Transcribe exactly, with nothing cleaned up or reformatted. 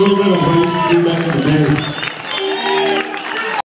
little bit of grace, amen, and Mary.